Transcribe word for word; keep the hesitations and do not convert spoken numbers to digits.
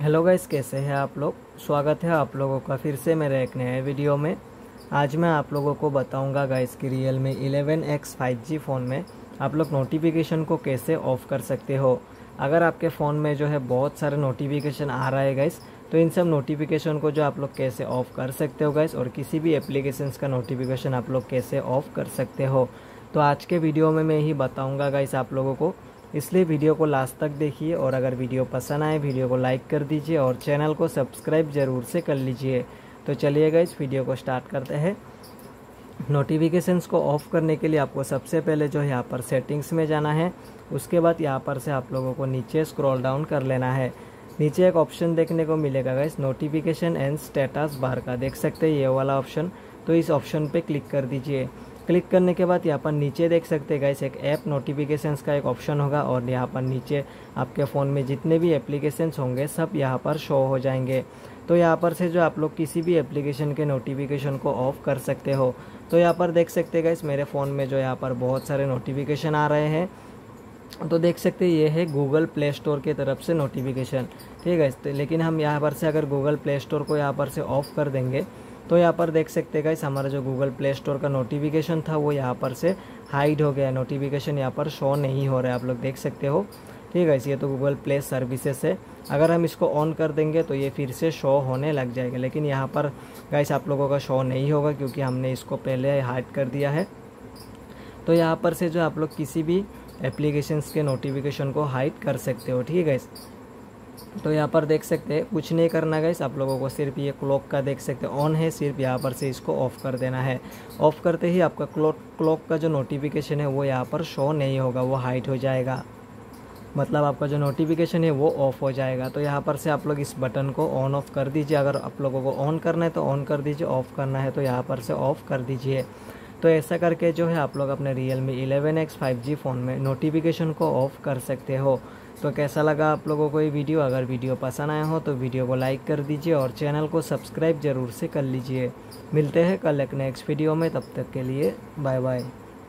Hello guys, कैसे हैं आप लोग। स्वागत है आप लोगों का फिर से मेरे एक नए वीडियो में। आज मैं आप लोगों को बताऊंगा गाइस कि रियल में eleven X five G phone में आप लोग नोटिफिकेशन को कैसे ऑफ़ कर सकते हो। अगर आपके फ़ोन में जो है बहुत सारे नोटिफिकेशन आ रहा है गाइस, तो इन सब नोटिफिकेशन को जो आप लोग कैसे ऑफ़ कर सकते हो गाइस, और किसी भी एप्लीकेशन का नोटिफिकेशन आप लोग कैसे ऑफ़ कर सकते हो, तो आज के वीडियो में मैं यही बताऊँगा गाइस आप लोगों को। इसलिए वीडियो को लास्ट तक देखिए, और अगर वीडियो पसंद आए वीडियो को लाइक कर दीजिए और चैनल को सब्सक्राइब ज़रूर से कर लीजिए। तो चलिए गाइस वीडियो को स्टार्ट करते हैं। नोटिफिकेशंस को ऑफ़ करने के लिए आपको सबसे पहले जो है यहाँ पर सेटिंग्स में जाना है। उसके बाद यहाँ पर से आप लोगों को नीचे स्क्रॉल डाउन कर लेना है। नीचे एक ऑप्शन देखने को मिलेगा guys, notification and status bar का, देख सकते हैं ये वाला ऑप्शन। तो इस ऑप्शन पर क्लिक कर दीजिए। क्लिक करने के बाद यहाँ पर नीचे देख सकते हैं गाइस एक ऐप नोटिफिकेशंस का एक ऑप्शन होगा, और यहाँ पर नीचे आपके फ़ोन में जितने भी एप्लीकेशंस होंगे सब यहाँ पर शो हो जाएंगे। तो यहाँ पर से जो आप लोग किसी भी एप्लीकेशन के नोटिफिकेशन को ऑफ़ कर सकते हो। तो यहाँ पर देख सकते हैं गाइस मेरे फ़ोन में जो यहाँ पर बहुत सारे नोटिफिकेशन आ रहे हैं। तो देख सकते हैं ये है गूगल प्ले स्टोर की तरफ से नोटिफिकेशन, ठीक है। तो लेकिन हम यहाँ पर से अगर गूगल प्ले स्टोर को यहाँ पर से ऑफ़ कर देंगे तो यहाँ पर देख सकते हैं गाइस हमारा जो गूगल प्ले स्टोर का नोटिफिकेशन था वो यहाँ पर से हाइड हो गया। नोटिफिकेशन यहाँ पर शो नहीं हो रहा है, आप लोग देख सकते हो, ठीक है। ये तो गूगल प्ले सर्विसेज है। अगर हम इसको ऑन कर देंगे तो ये फिर से शो होने लग जाएगा, लेकिन यहाँ पर गाइस आप लोगों का शो नहीं होगा क्योंकि हमने इसको पहले हाइड कर दिया है। तो यहाँ पर से जो आप लोग किसी भी एप्लीकेशंस के नोटिफिकेशन को हाइड कर सकते हो, ठीक है गाइस। तो यहाँ पर देख सकते हैं कुछ नहीं करना गाइस आप लोगों को, सिर्फ ये क्लॉक का देख सकते हैं ऑन है, सिर्फ यहाँ पर से इसको ऑफ़ कर देना है। ऑफ़ करते ही आपका क्लॉक क्लॉक का जो नोटिफिकेशन है वो यहाँ पर शो नहीं होगा, वो हाइड हो जाएगा, मतलब आपका जो नोटिफिकेशन है वो ऑफ़ हो जाएगा। तो यहाँ पर से आप लोग इस बटन को ऑन ऑफ़ कर दीजिए। अगर आप लोगों को ऑन करना है तो ऑन कर दीजिए, ऑफ़ करना है तो यहाँ पर से ऑफ़ कर दीजिए। तो ऐसा करके जो है आप लोग अपने Realme eleven X five G phone में नोटिफिकेशन को ऑफ़ कर सकते हो। तो कैसा लगा आप लोगों को ये वीडियो। अगर वीडियो पसंद आया हो तो वीडियो को लाइक कर दीजिए और चैनल को सब्सक्राइब ज़रूर से कर लीजिए। मिलते हैं कल एक नेक्स्ट वीडियो में, तब तक के लिए बाय बाय।